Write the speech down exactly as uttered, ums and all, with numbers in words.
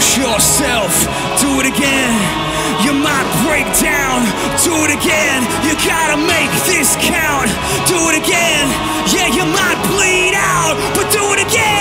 push yourself, do it again. You might break down, do it again. You gotta make this count, do it again. Yeah, you might bleed out, but do it again.